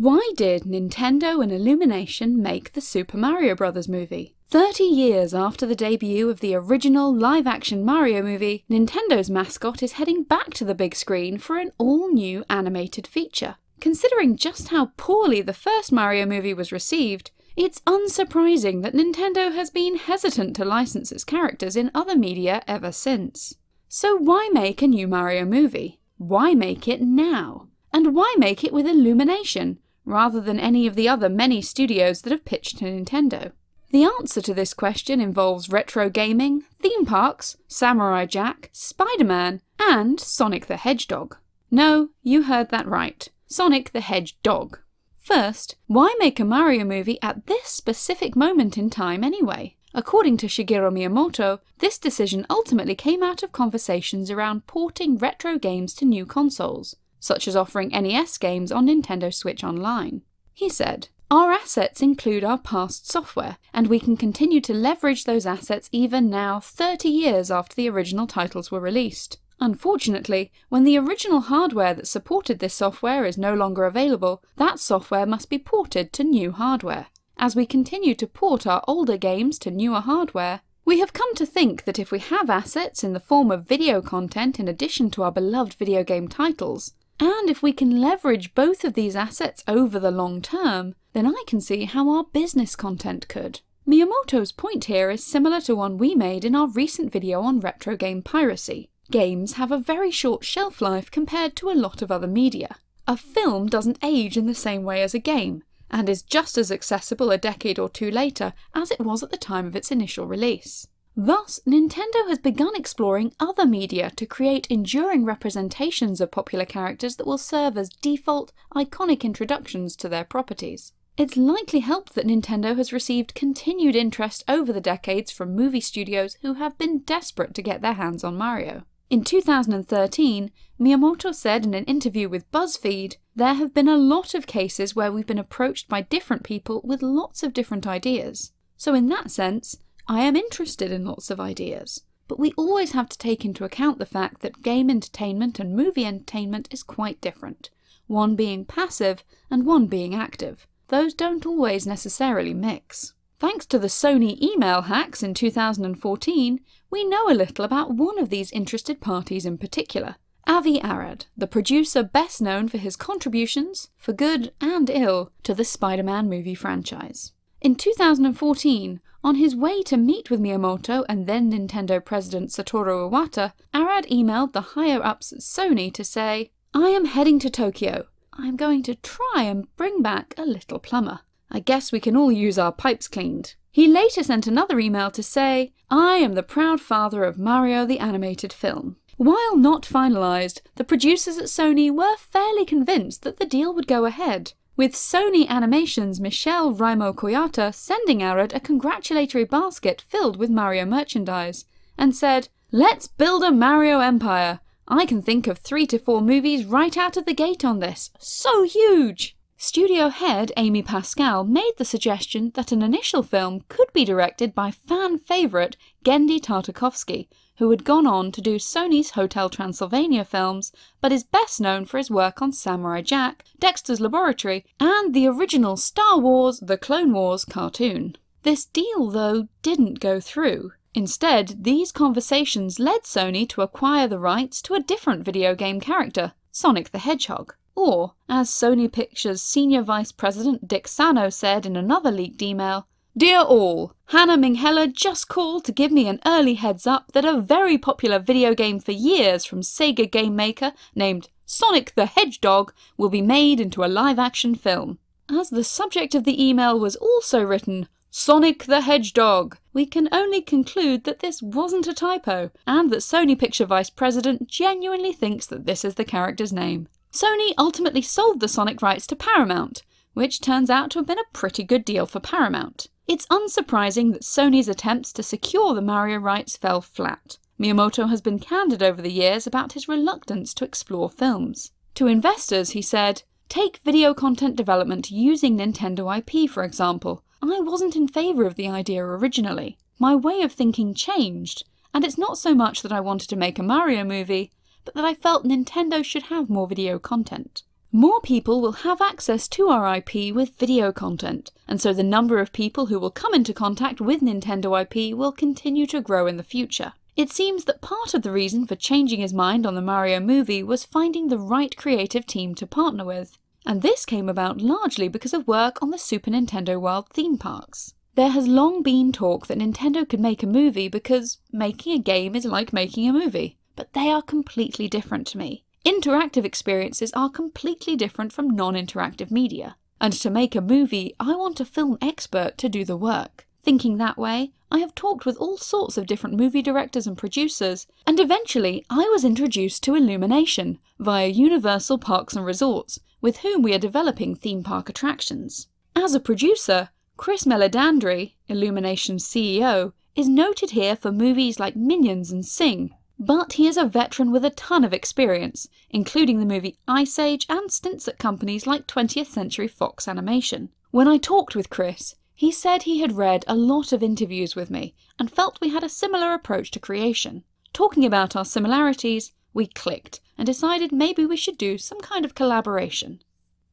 Why did Nintendo and Illumination make the Super Mario Bros. Movie? 30 years after the debut of the original live-action Mario movie, Nintendo's mascot is heading back to the big screen for an all-new animated feature. Considering just how poorly the first Mario movie was received, it's unsurprising that Nintendo has been hesitant to license its characters in other media ever since. So why make a new Mario movie? Why make it now? And why make it with Illumination, rather than any of the other many studios that have pitched to Nintendo? The answer to this question involves retro gaming, theme parks, Samurai Jack, Spider-Man, and Sonic the Hedgehog. No, you heard that right. Sonic the Hedgehog. First, why make a Mario movie at this specific moment in time anyway? According to Shigeru Miyamoto, this decision ultimately came out of conversations around porting retro games to new consoles, such as offering NES games on Nintendo Switch Online. He said, "Our assets include our past software, and we can continue to leverage those assets even now, 30 years after the original titles were released. Unfortunately, when the original hardware that supported this software is no longer available, that software must be ported to new hardware. As we continue to port our older games to newer hardware, we have come to think that if we have assets in the form of video content in addition to our beloved video game titles, and if we can leverage both of these assets over the long term, then I can see how our business content could." Miyamoto's point here is similar to one we made in our recent video on retro game piracy. Games have a very short shelf life compared to a lot of other media. A film doesn't age in the same way as a game, and is just as accessible a decade or two later as it was at the time of its initial release. Thus, Nintendo has begun exploring other media to create enduring representations of popular characters that will serve as default, iconic introductions to their properties. It's likely helped that Nintendo has received continued interest over the decades from movie studios who have been desperate to get their hands on Mario. In 2013, Miyamoto said in an interview with BuzzFeed, "There have been a lot of cases where we've been approached by different people with lots of different ideas. So in that sense, I am interested in lots of ideas. But we always have to take into account the fact that game entertainment and movie entertainment is quite different, one being passive and one being active. Those don't always necessarily mix." Thanks to the Sony email hacks in 2014, we know a little about one of these interested parties in particular. Avi Arad, the producer best known for his contributions, for good and ill, to the Spider-Man movie franchise. In 2014, on his way to meet with Miyamoto and then Nintendo president Satoru Iwata, Arad emailed the higher-ups at Sony to say, "I am heading to Tokyo. I am going to try and bring back a little plumber. I guess we can all use our pipes cleaned." He later sent another email to say, "I am the proud father of Mario the Animated Film." While not finalised, the producers at Sony were fairly convinced that the deal would go ahead, with Sony Animation's Michelle Raimo Koyata sending Arad a congratulatory basket filled with Mario merchandise, and said, "Let's build a Mario empire. I can think of 3 to 4 movies right out of the gate on this. So huge!" Studio head Amy Pascal made the suggestion that an initial film could be directed by fan favourite Genndy Tartakovsky, who had gone on to do Sony's Hotel Transylvania films, but is best known for his work on Samurai Jack, Dexter's Laboratory, and the original Star Wars: The Clone Wars cartoon. This deal, though, didn't go through. Instead, these conversations led Sony to acquire the rights to a different video game character, Sonic the Hedgehog. Or, as Sony Pictures Senior Vice President Dick Sano said in another leaked email, "Dear all, Hannah Minghella just called to give me an early heads up that a very popular video game for years from Sega game maker named Sonic the Hedgehog will be made into a live-action film." As the subject of the email was also written, "Sonic the Hedgehog," we can only conclude that this wasn't a typo, and that Sony Picture Vice President genuinely thinks that this is the character's name. Sony ultimately sold the Sonic rights to Paramount, which turns out to have been a pretty good deal for Paramount. It's unsurprising that Sony's attempts to secure the Mario rights fell flat. Miyamoto has been candid over the years about his reluctance to explore films. To investors, he said, "Take video content development using Nintendo IP, for example. I wasn't in favour of the idea originally. My way of thinking changed, and it's not so much that I wanted to make a Mario movie, but that I felt Nintendo should have more video content. More people will have access to our IP with video content, and so the number of people who will come into contact with Nintendo IP will continue to grow in the future. It seems that part of the reason for changing his mind on the Mario movie was finding the right creative team to partner with, and this came about largely because of work on the Super Nintendo World theme parks. There has long been talk that Nintendo could make a movie because making a game is like making a movie, but they are completely different to me. Interactive experiences are completely different from non-interactive media, and to make a movie, I want a film expert to do the work. Thinking that way, I have talked with all sorts of different movie directors and producers, and eventually I was introduced to Illumination via Universal Parks and Resorts, with whom we are developing theme park attractions. As a producer, Chris Meledandri, Illumination's CEO, is noted here for movies like Minions and Sing, but he is a veteran with a ton of experience, including the movie Ice Age and stints at companies like 20th Century Fox Animation. When I talked with Chris, he said he had read a lot of interviews with me and felt we had a similar approach to creation. Talking about our similarities, we clicked and decided maybe we should do some kind of collaboration.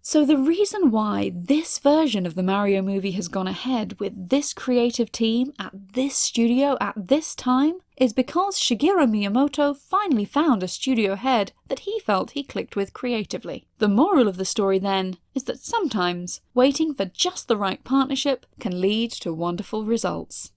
So the reason why this version of the Mario movie has gone ahead with this creative team at this studio at this time is because Shigeru Miyamoto finally found a studio head that he felt he clicked with creatively. The moral of the story then is that sometimes waiting for just the right partnership can lead to wonderful results.